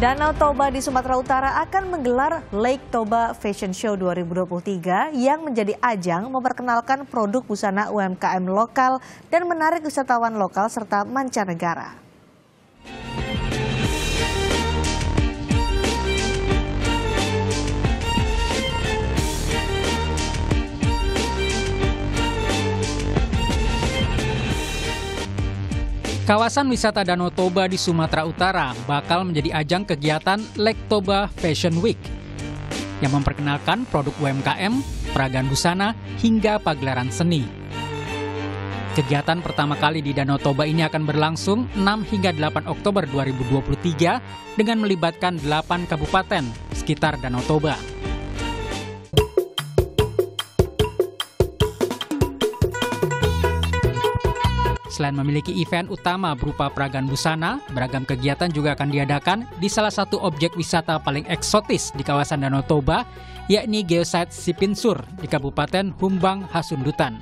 Danau Toba di Sumatera Utara akan menggelar Lake Toba Fashion Show 2023 yang menjadi ajang memperkenalkan produk busana UMKM lokal dan menarik wisatawan lokal serta mancanegara. Kawasan wisata Danau Toba di Sumatera Utara bakal menjadi ajang kegiatan Lake Toba Fashion Week yang memperkenalkan produk UMKM, peragaan busana, hingga pagelaran seni. Kegiatan pertama kali di Danau Toba ini akan berlangsung 6 hingga 8 Oktober 2023 dengan melibatkan 8 kabupaten sekitar Danau Toba. Selain memiliki event utama berupa peragaan busana, beragam kegiatan juga akan diadakan di salah satu objek wisata paling eksotis di kawasan Danau Toba, yakni Geosite Sipinsur di Kabupaten Humbang Hasundutan.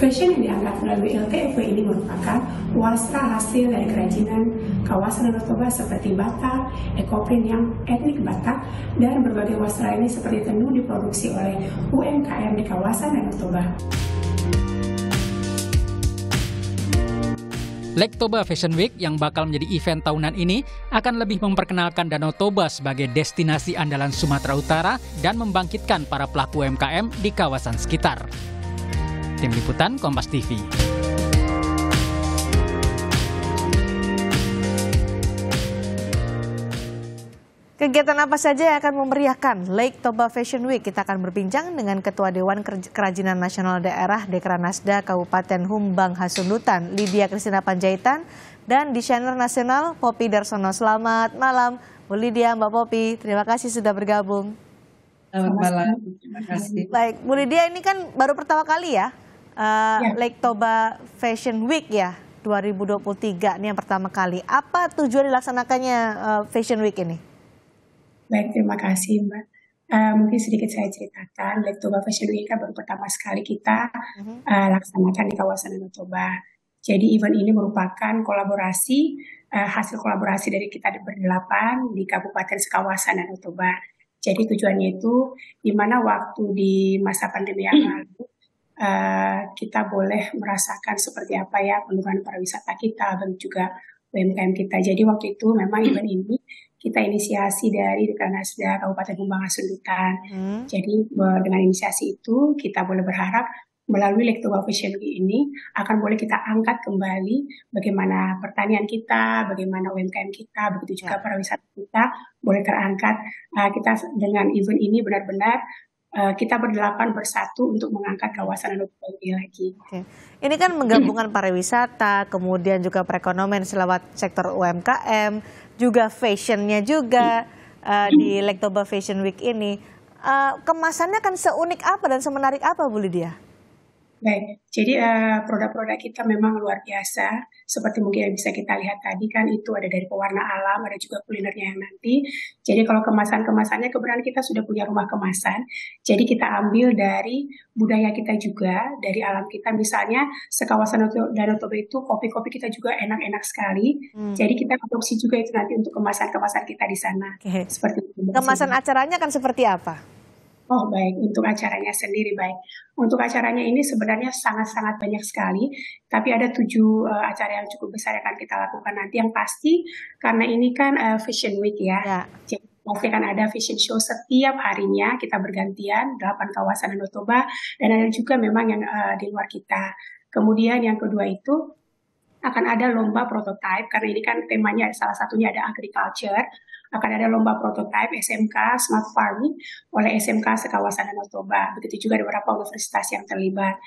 Fashion yang diangkat melalui LTF ini merupakan wasta hasil dari kerajinan kawasan Danau Toba seperti Batak, Ekoprin yang etnik Batak, dan berbagai wasta ini seperti tenun diproduksi oleh UMKM di kawasan Danau Toba. Lake Toba Fashion Week yang bakal menjadi event tahunan ini akan lebih memperkenalkan Danau Toba sebagai destinasi andalan Sumatera Utara dan membangkitkan para pelaku UMKM di kawasan sekitar. Tim Liputan Kompas TV. Kegiatan apa saja yang akan memeriahkan Lake Toba Fashion Week? Kita akan berbincang dengan Ketua Dewan Kerajinan Nasional Daerah Dekranasda Kabupaten Humbang Hasundutan, Lidia Kristina Panjaitan, dan Desainer Nasional Poppy Dharsono. Selamat malam, Bu Lidia, Mbak Poppy. Terima kasih sudah bergabung. Selamat malam. Terima kasih. Baik, Bu Lidia, ini kan baru pertama kali ya? Lake Toba Fashion Week ya 2023 ini yang pertama kali. Apa tujuan dilaksanakannya Fashion Week ini? Baik, terima kasih Mbak. Mungkin sedikit saya ceritakan, Lake Toba Fashion Week kan baru pertama sekali kita laksanakan di kawasan Danau Toba. Jadi event ini merupakan kolaborasi, hasil kolaborasi dari kita berdelapan di kabupaten sekawasan Danau Toba. Jadi tujuannya itu di mana waktu di masa pandemi yang lalu kita boleh merasakan seperti apa ya penurunan pariwisata kita dan juga UMKM kita. Jadi waktu itu memang event ini kita inisiasi dari Dekranasda Kabupaten Humbang Hasundutan. Jadi dengan inisiasi itu kita boleh berharap melalui Lake Toba Fashion Week ini akan boleh kita angkat kembali bagaimana pertanian kita, bagaimana UMKM kita, begitu juga pariwisata kita boleh terangkat. Kita dengan event ini benar-benar kita berdelapan bersatu untuk mengangkat kawasan Danau Toba ini lagi. Oke. Ini kan menggabungkan pariwisata, kemudian juga perekonomian selewat sektor UMKM, juga fashionnya juga di Lake Toba Fashion Week ini. Kemasannya kan seunik apa dan semenarik apa, Bu Lidia? Baik, jadi produk-produk kita memang luar biasa. Seperti mungkin yang bisa kita lihat tadi kan itu ada dari pewarna alam, ada juga kulinernya yang nanti. Jadi kalau kemasan-kemasannya kebetulan kita sudah punya rumah kemasan. Jadi kita ambil dari budaya kita juga, dari alam kita. Misalnya sekawasan Danau Toba itu kopi-kopi kita juga enak-enak sekali. Jadi kita produksi juga itu nanti untuk kemasan-kemasan kita di sana. Okay. Seperti itu. Kemasan acaranya kan seperti apa? Oh baik, untuk acaranya sendiri baik. Untuk acaranya ini sebenarnya sangat-sangat banyak sekali, tapi ada 7 acara yang cukup besar yang akan kita lakukan nanti. Yang pasti karena ini kan Fashion Week ya. Jadi pasti akan ada fashion show setiap harinya, kita bergantian 8 kawasan Danau Toba dan ada juga memang yang di luar kita. Kemudian yang kedua itu akan ada lomba prototipe karena ini kan temanya salah satunya ada agriculture. Akan ada lomba prototipe SMK Smart Farming oleh SMK sekawasan Danau Toba. Begitu juga ada beberapa universitas yang terlibat.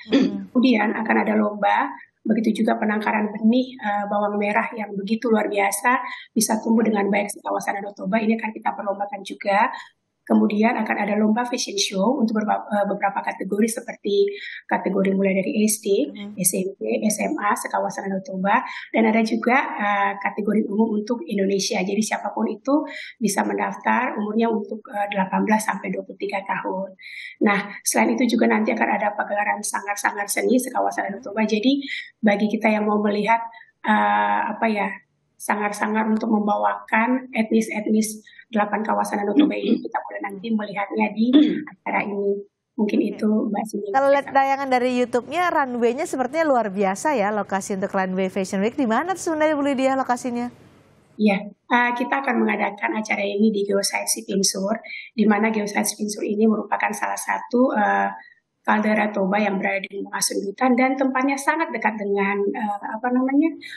Kemudian akan ada lomba, begitu juga penangkaran benih bawang merah yang begitu luar biasa bisa tumbuh dengan baik sekawasan Danau Toba. Ini akan kita perlombakan juga. Kemudian akan ada lomba fashion show untuk beberapa kategori seperti kategori mulai dari SD, SMP, SMA, sekawasan Danau Toba. Dan ada juga kategori umum untuk Indonesia. Jadi siapapun itu bisa mendaftar umurnya untuk 18-23 tahun. Nah selain itu juga nanti akan ada pagelaran sanggar-sanggar seni sekawasan Danau Toba. Jadi bagi kita yang mau melihat sangar-sangar untuk membawakan etnis-etnis 8 kawasan Danau Toba ini. Kita boleh nanti melihatnya di acara ini. Mungkin itu Mbak Sini. Kalau lihat tayangan dari YouTube-nya, runway-nya sepertinya luar biasa ya. Lokasi untuk runway Fashion Week di mana sebenarnya Bu Lidia lokasinya? Iya, kita akan mengadakan acara ini di Geosite Sipinsur, di mana Geosite Sipinsur ini merupakan salah satu Kaldera Toba yang berada di Humbang Hasundutan dan tempatnya sangat dekat dengan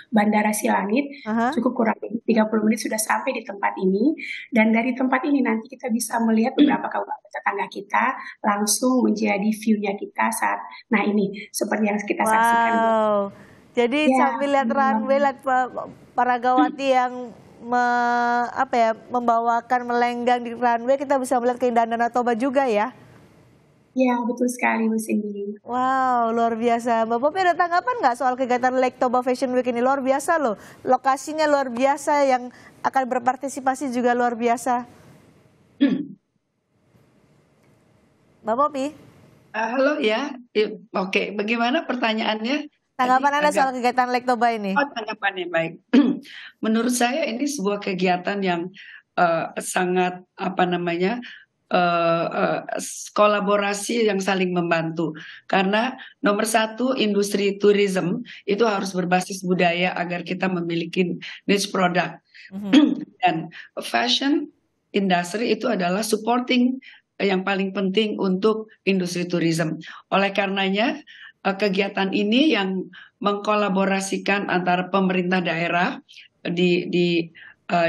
Bandara Silangit. Cukup kurang 30 menit sudah sampai di tempat ini, dan dari tempat ini nanti kita bisa melihat beberapa kawasan tetangga kita langsung menjadi view-nya kita saat nah ini seperti yang kita saksikan. Wow. Jadi ya, sambil lihat runway, lihat para gawati yang membawakan melenggang di runway, kita bisa melihat keindahan Danau Toba juga ya. Ya, betul sekali Mas Indi. Wow, luar biasa. Mbak Poppy ada tanggapan nggak soal kegiatan Lake Toba Fashion Week ini? Luar biasa loh, lokasinya luar biasa, yang akan berpartisipasi juga luar biasa. Mbak Poppy? Halo ya, oke. Bagaimana pertanyaannya? Tanggapan Anda soal kegiatan Lake Toba ini? Oh, tanggapannya baik. Menurut saya ini sebuah kegiatan yang sangat kolaborasi yang saling membantu, karena nomor satu industri tourism itu harus berbasis budaya agar kita memiliki niche product. Dan fashion industry itu adalah supporting yang paling penting untuk industri tourism. Oleh karenanya kegiatan ini yang mengkolaborasikan antara pemerintah daerah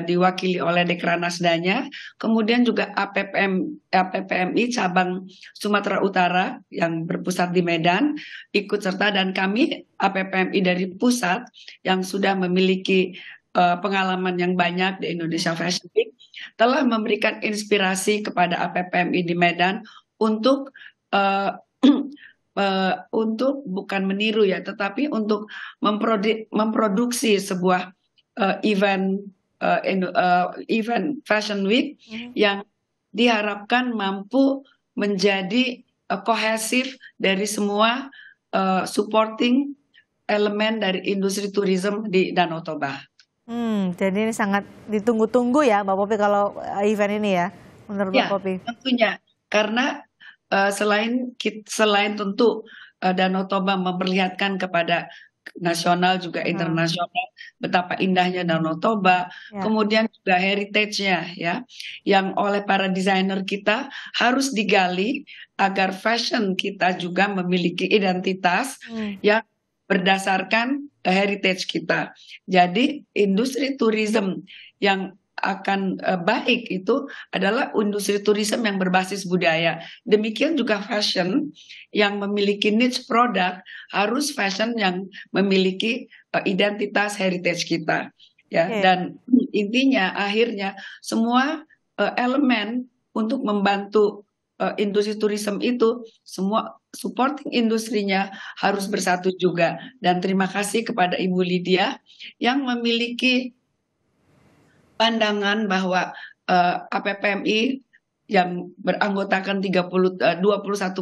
diwakili oleh Dekranasdanya, kemudian juga APPMI cabang Sumatera Utara yang berpusat di Medan ikut serta, dan kami APPMI dari pusat yang sudah memiliki pengalaman yang banyak di Indonesia Fashion Week telah memberikan inspirasi kepada APPMI di Medan untuk bukan meniru ya, tetapi untuk memproduksi sebuah event Fashion Week yang diharapkan mampu menjadi kohesif dari semua supporting elemen dari industri tourism di Danau Toba. Jadi ini sangat ditunggu-tunggu ya Mbak Poppy kalau event ini ya, menurut Mbak Poppy? Tentunya, karena selain tentu Danau Toba memperlihatkan kepada nasional juga internasional betapa indahnya Danau Toba, kemudian juga heritage-nya ya, yang oleh para desainer kita harus digali agar fashion kita juga memiliki identitas yang berdasarkan heritage kita. Jadi industri tourism yang akan baik itu adalah industri tourism yang berbasis budaya. Demikian juga fashion yang memiliki niche product harus fashion yang memiliki identitas heritage kita. Ya, dan intinya akhirnya semua elemen untuk membantu industri tourism itu, semua supporting industrinya harus bersatu juga. Dan terima kasih kepada Ibu Lidia yang memiliki pandangan bahwa APPMI yang beranggotakan 21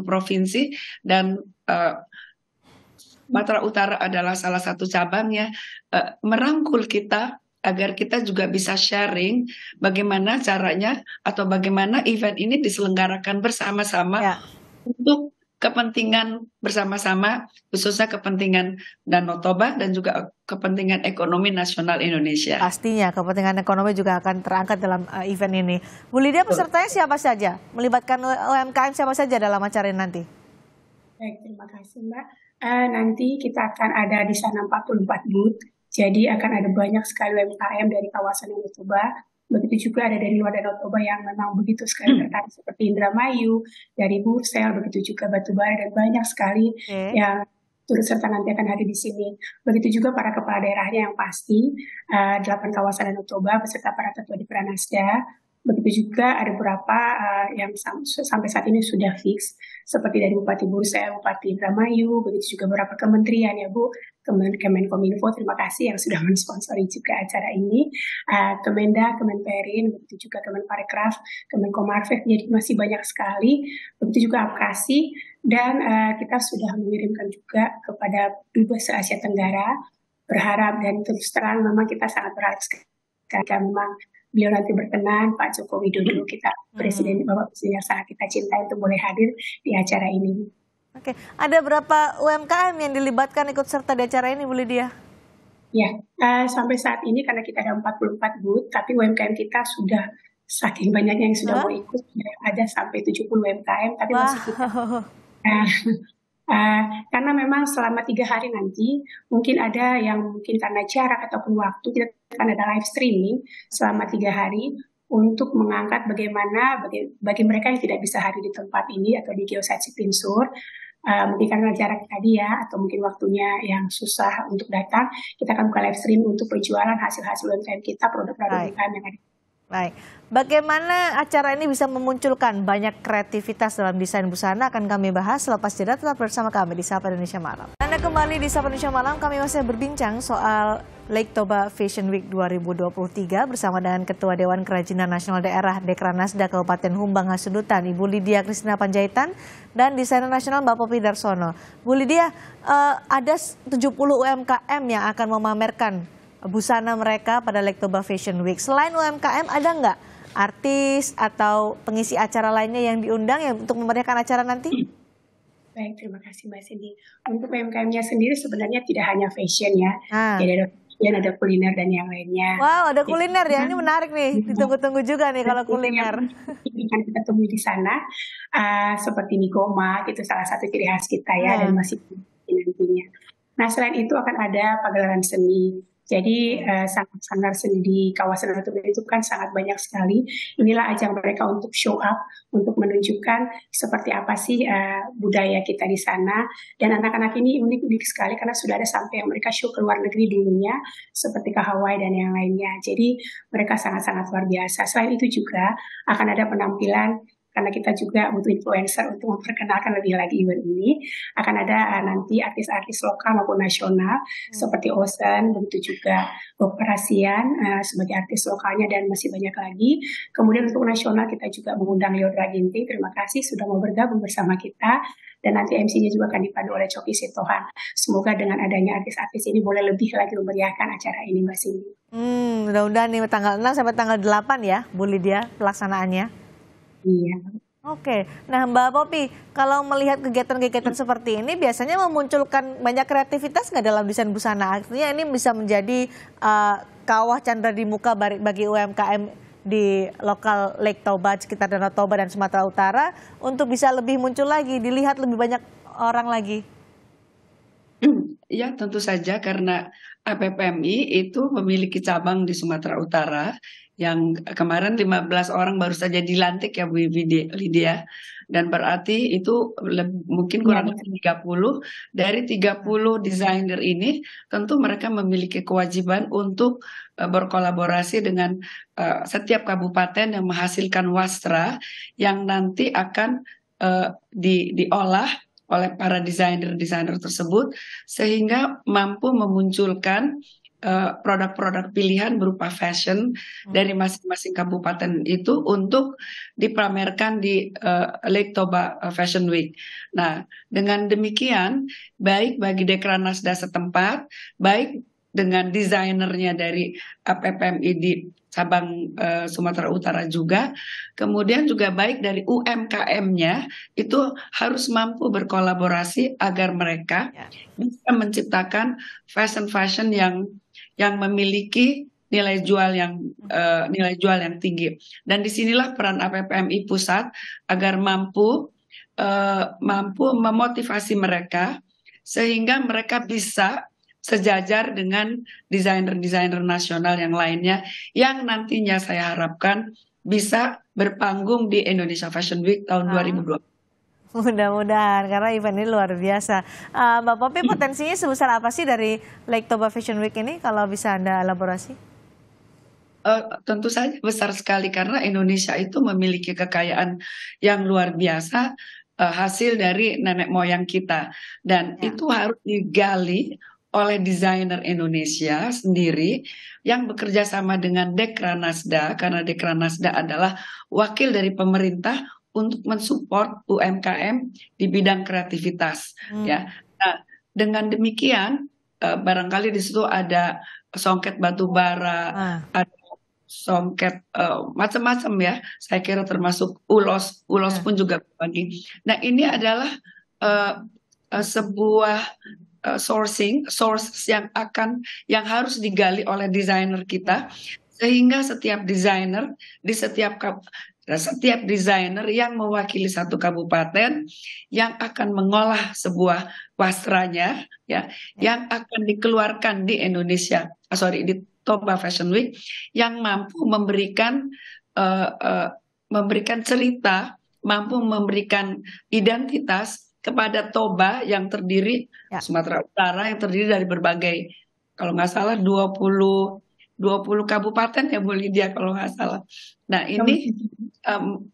provinsi dan Sumatera Utara adalah salah satu cabangnya, merangkul kita agar kita juga bisa sharing bagaimana caranya atau bagaimana event ini diselenggarakan bersama-sama untuk kepentingan bersama-sama, khususnya kepentingan Danau Toba dan juga kepentingan ekonomi nasional Indonesia. Pastinya kepentingan ekonomi juga akan terangkat dalam event ini. Bu Lidia, pesertanya siapa saja? Melibatkan UMKM siapa saja dalam acara ini nanti? Baik, terima kasih Mbak. Nanti kita akan ada di sana 44 booth, jadi akan ada banyak sekali UMKM dari kawasan Danau Toba. Begitu juga ada dari luar Danau Toba yang memang begitu sekali tertarik, seperti Indramayu, dari Bursel, begitu juga Batubara, dan banyak sekali yang turut serta nanti akan hadir di sini. Begitu juga para kepala daerahnya yang pasti, 8 kawasan Danau Toba beserta para ketua Dekranasda. Begitu juga ada beberapa yang sampai saat ini sudah fix, seperti dari Bupati Bursel, Bupati Indramayu, begitu juga beberapa kementerian ya Bu, Kemenkominfo, terima kasih yang sudah mensponsori juga acara ini, Kemenda, Kemenperin, begitu juga Kemenparekraf, Kemenkomarves, jadi masih banyak sekali, begitu juga Apkasi, dan kita sudah mengirimkan juga kepada Biasa Asia Tenggara berharap, dan terus terang memang kita sangat berharap karena memang beliau nanti berkenan, Pak Joko Widodo, kita Presiden, Bapak Presiden yang sangat kita cintai, untuk boleh hadir di acara ini. Oke, ada berapa UMKM yang dilibatkan ikut serta di acara ini, Bu Lidia? Ya, sampai saat ini karena kita ada 44 booth, tapi UMKM kita sudah saking banyaknya yang sudah mau ikut, ada sampai 70 UMKM, tapi masih kita. Karena memang selama 3 hari nanti mungkin ada yang karena jarak ataupun waktu, kita akan ada live streaming selama 3 hari untuk mengangkat bagaimana bagi mereka yang tidak bisa hadir di tempat ini atau di Geosite Sipinsur, mungkin karena jarak tadi ya, atau mungkin waktunya yang susah untuk datang, kita akan buka live stream untuk penjualan hasil-hasil UMKM kita, produk-produk UMKM yang ada. Baik, bagaimana acara ini bisa memunculkan banyak kreativitas dalam desain busana akan kami bahas selepas jeda. Tetap bersama kami di Sapa Indonesia Malam. Anda kembali di Sapa Indonesia Malam, kami masih berbincang soal Lake Toba Fashion Week 2023 bersama dengan Ketua Dewan Kerajinan Nasional Daerah Dekranasda Kabupaten Humbang Hasundutan, Ibu Lidia Kristina Panjaitan, dan Desainer Nasional Mbak Poppy Dharsono. Bu Lidia, ada 70 UMKM yang akan memamerkan busana mereka pada Lake Toba Fashion Week. Selain UMKM, ada nggak artis atau pengisi acara lainnya yang diundang ya untuk memeriahkan acara nanti? Baik, terima kasih Mbak Cindy. Untuk UMKM-nya sendiri sebenarnya tidak hanya fashion ya. Jadi ada fashion, ada kuliner dan yang lainnya. Wow, ada kuliner ya. Ini menarik nih. Ditunggu-tunggu juga nih kalau kuliner. Yang kita temui di sana seperti Nikoma, itu salah satu ciri khas kita ya, dan masih nantinya. Nah, selain itu akan ada pagelaran seni. Jadi sanggar seni di kawasan Danau Toba itu kan sangat banyak sekali. Inilah ajang mereka untuk show up, untuk menunjukkan seperti apa sih budaya kita di sana. Dan anak-anak ini unik-unik sekali karena sudah ada sampai yang mereka show ke luar negeri dulunya, seperti ke Hawaii dan yang lainnya. Jadi mereka sangat-sangat luar biasa. Selain itu juga akan ada penampilan, karena kita juga butuh influencer untuk memperkenalkan lebih lagi event ini. Akan ada nanti artis-artis lokal maupun nasional seperti Osen, tentu juga Bok Perhasian sebagai artis lokalnya, dan masih banyak lagi. Kemudian untuk nasional kita juga mengundang Leodra Ginting. Terima kasih sudah mau bergabung bersama kita. Dan nanti MC-nya juga akan dipandu oleh Choki Setohan. Semoga dengan adanya artis-artis ini boleh lebih lagi memeriahkan acara ini, Mbak Cindy. Mudah-mudahan nih tanggal 6 sampai tanggal 8 ya, Bu Lidia, pelaksanaannya. Iya. Oke, nah Mbak Poppy, kalau melihat kegiatan-kegiatan seperti ini biasanya memunculkan banyak kreativitas nggak dalam desain busana? Artinya ini bisa menjadi kawah candra di muka bagi UMKM di lokal Lake Toba, sekitar Danau Toba dan Sumatera Utara, untuk bisa lebih muncul lagi, dilihat lebih banyak orang lagi. Ya, tentu saja karena APPMI itu memiliki cabang di Sumatera Utara, yang kemarin 15 orang baru saja dilantik ya Bu Lidia, dan berarti itu mungkin kurang lebih 30 dari 30 desainer ini. Tentu mereka memiliki kewajiban untuk berkolaborasi dengan setiap kabupaten yang menghasilkan wastra yang nanti akan diolah oleh para desainer tersebut sehingga mampu memunculkan produk-produk pilihan berupa fashion dari masing-masing kabupaten itu untuk dipamerkan di Lake Toba Fashion Week. Nah, dengan demikian, baik bagi Dekranasda setempat, baik dengan desainernya dari APPMI di cabang Sumatera Utara juga, kemudian juga baik dari UMKM-nya itu harus mampu berkolaborasi agar mereka bisa menciptakan fashion yang memiliki nilai jual yang tinggi. Dan disinilah peran APPMI pusat agar mampu memotivasi mereka sehingga mereka bisa sejajar dengan desainer-desainer nasional yang lainnya yang nantinya saya harapkan bisa berpanggung di Indonesia Fashion Week tahun 2020. Mudah-mudahan, karena event ini luar biasa. Mbak Poppy, potensinya sebesar apa sih dari Lake Toba Fashion Week ini kalau bisa Anda elaborasi? Tentu saja besar sekali karena Indonesia itu memiliki kekayaan yang luar biasa, hasil dari nenek moyang kita. Dan itu harus digali oleh desainer Indonesia sendiri yang bekerja sama dengan Dekranasda, karena Dekranasda adalah wakil dari pemerintah untuk mensupport UMKM di bidang kreativitas. Ya, nah, dengan demikian barangkali di situ ada songket batu bara, ada songket macam-macam ya. Saya kira termasuk ulos pun juga berbagi. Nah, ini adalah sebuah sources yang harus digali oleh desainer kita, sehingga setiap desainer di setiap desainer yang mewakili satu kabupaten yang akan mengolah sebuah wastranya ya, yang akan dikeluarkan di Indonesia, di Toba Fashion Week, yang mampu memberikan cerita, mampu memberikan identitas kepada Toba yang terdiri Sumatera Utara, yang terdiri dari berbagai, kalau nggak salah 20 kabupaten ya Bu Lidia kalau nggak salah. Nah, ini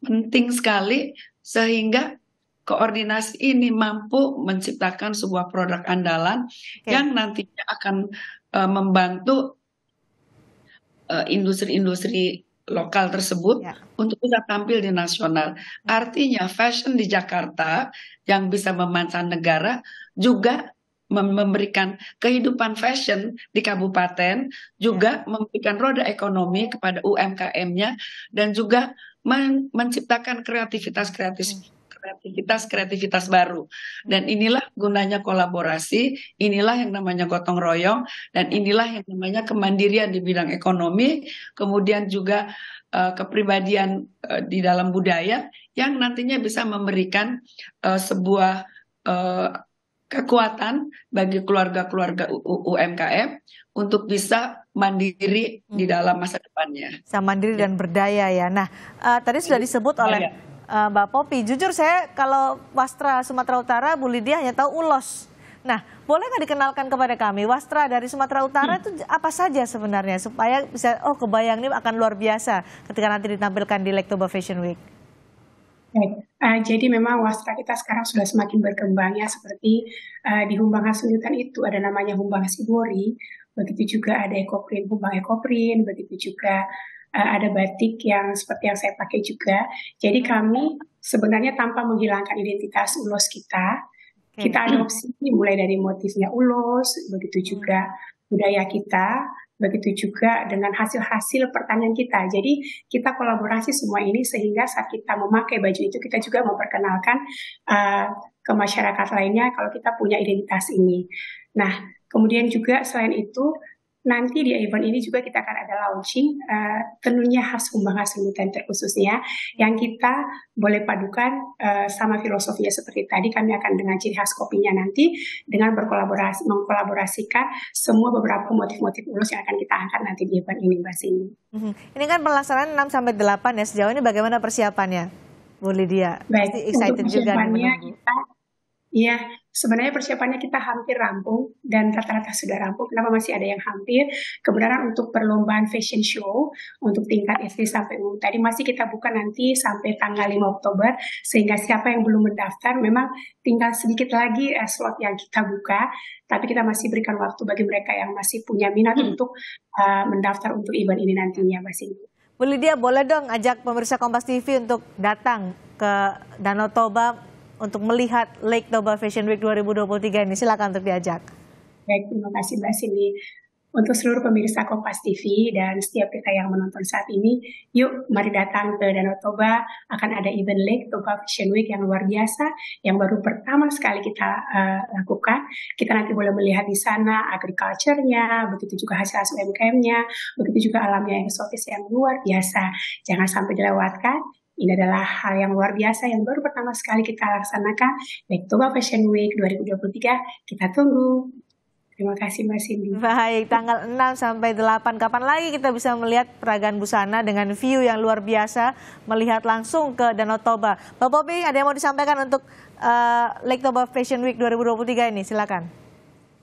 penting sekali sehingga koordinasi ini mampu menciptakan sebuah produk andalan yang nantinya akan membantu industri-industri lokal tersebut untuk bisa tampil di nasional. Artinya fashion di Jakarta yang bisa memancanegara juga memberikan kehidupan fashion di kabupaten, juga memberikan roda ekonomi kepada UMKM-nya, dan juga menciptakan kreativitas baru. Dan inilah gunanya kolaborasi, inilah yang namanya gotong royong, dan inilah yang namanya kemandirian di bidang ekonomi, kemudian juga kepribadian di dalam budaya yang nantinya bisa memberikan sebuah kekuatan bagi keluarga-keluarga UMKM untuk bisa mandiri di dalam masa depannya. Bisa mandiri dan berdaya ya. Nah, tadi sudah disebut oleh Mbak Poppy, jujur saya kalau wastra Sumatera Utara, Bu Lidia hanya tahu ulos. Nah, boleh nggak dikenalkan kepada kami wastra dari Sumatera Utara itu apa saja sebenarnya, supaya bisa kebayang ini akan luar biasa ketika nanti ditampilkan di Lake Toba Fashion Week. Baik, jadi memang wastra kita sekarang sudah semakin berkembang ya, seperti di Humbang Hasundutan itu ada namanya Humbang Asibori, begitu juga ada Ekoprin, Humbang Ekoprin, begitu juga ada batik yang seperti yang saya pakai juga. Jadi kami sebenarnya tanpa menghilangkan identitas ulos kita, kita adopsi mulai dari motifnya ulos, begitu juga budaya kita, begitu juga dengan hasil-hasil pertanian kita. Jadi kita kolaborasi semua ini sehingga saat kita memakai baju itu kita juga memperkenalkan ke masyarakat lainnya kalau kita punya identitas ini. Nah, kemudian juga selain itu nanti di event ini juga kita akan ada launching tenunnya khas Humbang Hasundutan terkhususnya yang kita boleh padukan sama filosofinya seperti tadi. Kami akan dengan ciri khas kopinya nanti dengan mengkolaborasikan semua beberapa motif-motif ulos yang akan kita angkat nanti di event ini, Mbak Sini. Ini kan pelaksanaan 6-8 ya, sejauh ini bagaimana persiapannya, Bu Lidia? Baik, pasti excited juga menunggu. Iya, sebenarnya persiapannya kita hampir rampung dan rata-rata sudah rampung. Kenapa masih ada yang hampir? Kebenaran untuk perlombaan fashion show untuk tingkat SD sampai umum tadi masih kita buka nanti sampai tanggal 5 Oktober. Sehingga siapa yang belum mendaftar memang tinggal sedikit lagi slot yang kita buka. Tapi kita masih berikan waktu bagi mereka yang masih punya minat untuk mendaftar untuk event ini nantinya, Mbak Sini. Bu Lidia, boleh dong ajak pemirsa Kompas TV untuk datang ke Danau Toba untuk melihat Lake Toba Fashion Week 2023 ini, silakan untuk diajak. Baik, terima kasih Mbak Sini. Untuk seluruh pemirsa Kompas TV dan setiap kita yang menonton saat ini, yuk mari datang ke Danau Toba, akan ada event Lake Toba Fashion Week yang luar biasa, yang baru pertama sekali kita lakukan. Kita nanti boleh melihat di sana agriculture-nya, begitu juga hasil UMKM-nya, begitu juga alamnya yang eksotis yang luar biasa. Jangan sampai dilewatkan. Ini adalah hal yang luar biasa yang baru pertama sekali kita laksanakan, Lake Toba Fashion Week 2023. Kita tunggu. Terima kasih Mbak Cindy. Baik, tanggal 6-8. Kapan lagi kita bisa melihat peragaan busana dengan view yang luar biasa, melihat langsung ke Danau Toba. Mbak Poppy, ada yang mau disampaikan untuk Lake Toba Fashion Week 2023 ini? Silakan.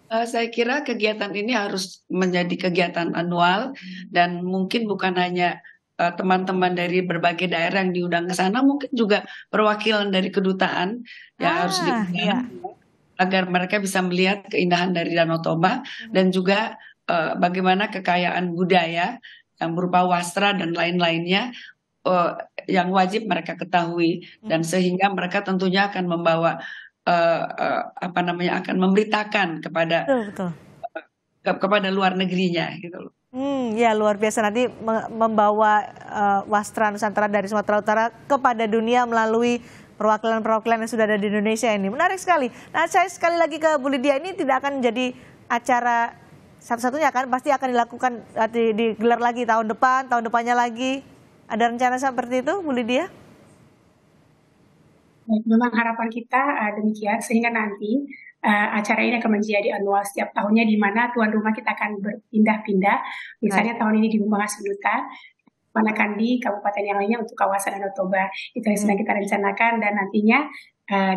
Saya kira kegiatan ini harus menjadi kegiatan anual dan mungkin bukan hanya teman-teman dari berbagai daerah yang diundang ke sana, mungkin juga perwakilan dari kedutaan yang harus diundang agar mereka bisa melihat keindahan dari Danau Toba dan juga bagaimana kekayaan budaya yang berupa wastra dan lain-lainnya yang wajib mereka ketahui, dan sehingga mereka tentunya akan memberitakan kepada kepada luar negerinya gitu loh. Ya luar biasa, nanti membawa wastra Nusantara dari Sumatera Utara kepada dunia melalui perwakilan-perwakilan yang sudah ada di Indonesia ini. Menarik sekali. Nah, saya sekali lagi ke Bu Lidia, ini tidak akan menjadi acara satu-satunya kan, pasti akan dilakukan, digelar lagi tahun depan, tahun depannya lagi. Ada rencana seperti itu, Bu Lidia? Memang harapan kita demikian, sehingga nanti acara ini akan menjadi annual setiap tahunnya, di mana tuan rumah kita akan berpindah-pindah. Misalnya tahun ini di Humbang Hasundutan, manakan di kabupaten yang lainnya untuk kawasan Danau Toba. Itu yang sedang kita rencanakan, dan nantinya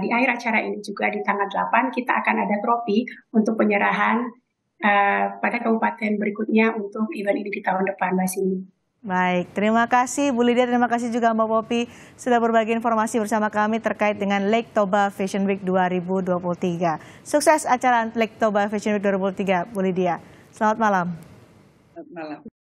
di akhir acara ini juga di tanggal 8 kita akan ada trofi untuk penyerahan pada kabupaten berikutnya untuk event ini di tahun depan, Mbak Sini. Baik, terima kasih Bu Lidia, terima kasih juga Mbak Poppy sudah berbagi informasi bersama kami terkait dengan Lake Toba Fashion Week 2023. Sukses acara Lake Toba Fashion Week 2023, Bu Lidia. Selamat malam. Selamat malam.